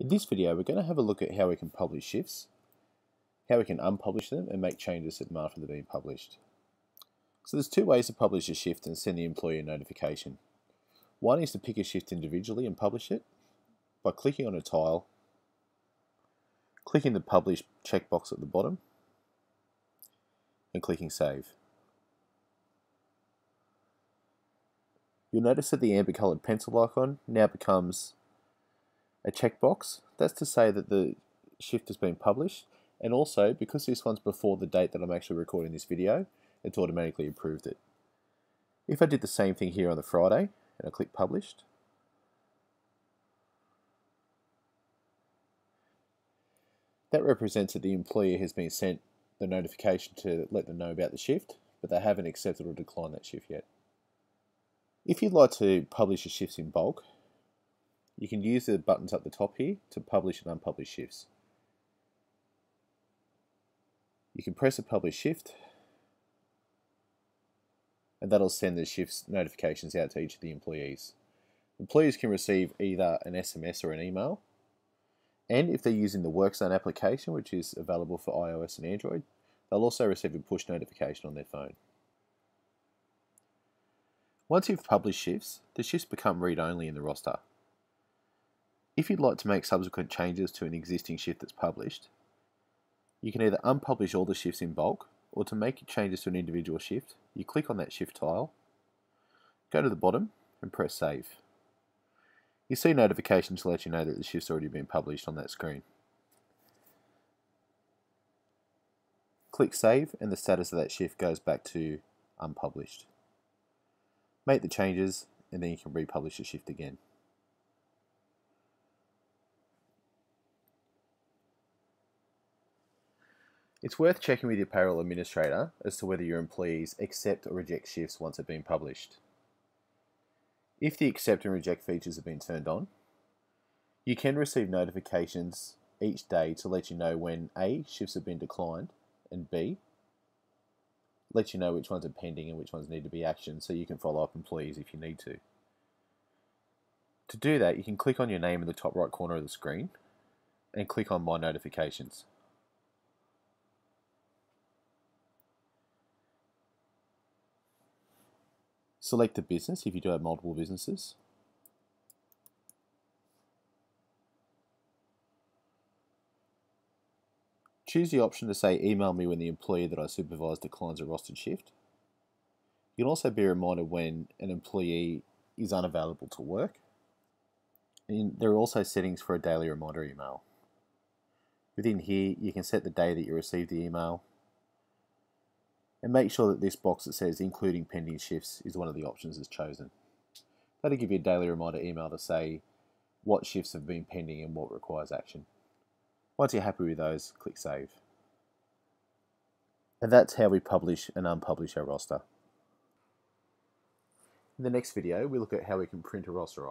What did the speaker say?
In this video, we're going to have a look at how we can publish shifts, how we can unpublish them, and make changes that mark them as being published. So there's two ways to publish a shift and send the employee a notification. One is to pick a shift individually and publish it by clicking on a tile, clicking the Publish checkbox at the bottom, and clicking Save. You'll notice that the amber-coloured pencil icon now becomes a checkbox. That's to say that the shift has been published, and also because this one's before the date that I'm actually recording this video, it's automatically approved it. If I did the same thing here on the Friday and I click Published, that represents that the employer has been sent the notification to let them know about the shift, but they haven't accepted or declined that shift yet. If you'd like to publish your shifts in bulk, you can use the buttons at the top here to publish and unpublish shifts. You can press a publish shift, and that'll send the shifts notifications out to each of the employees. Employees can receive either an SMS or an email, and if they're using the WorkZone application, which is available for iOS and Android, they'll also receive a push notification on their phone. Once you've published shifts, the shifts become read-only in the roster. If you'd like to make subsequent changes to an existing shift that's published, you can either unpublish all the shifts in bulk, or to make changes to an individual shift, you click on that shift tile, go to the bottom, and press Save. You see notifications to let you know that the shift's already been published on that screen. Click Save, and the status of that shift goes back to unpublished. Make the changes, and then you can republish the shift again. It's worth checking with your payroll administrator as to whether your employees accept or reject shifts once they've been published. If the accept and reject features have been turned on, you can receive notifications each day to let you know when A, shifts have been declined, and B, let you know which ones are pending and which ones need to be actioned, so you can follow up employees if you need to. To do that, you can click on your name in the top right corner of the screen and click on My Notifications. Select the business if you do have multiple businesses. Choose the option to say email me when the employee that I supervise declines a rostered shift. You can also be reminded when an employee is unavailable to work. And there are also settings for a daily reminder email. Within here, you can set the day that you receive the email, and make sure that this box that says including pending shifts is one of the options that's chosen. That'll give you a daily reminder email to say what shifts have been pending and what requires action. Once you're happy with those, click Save. And that's how we publish and unpublish our roster. In the next video, we look at how we can print a roster off.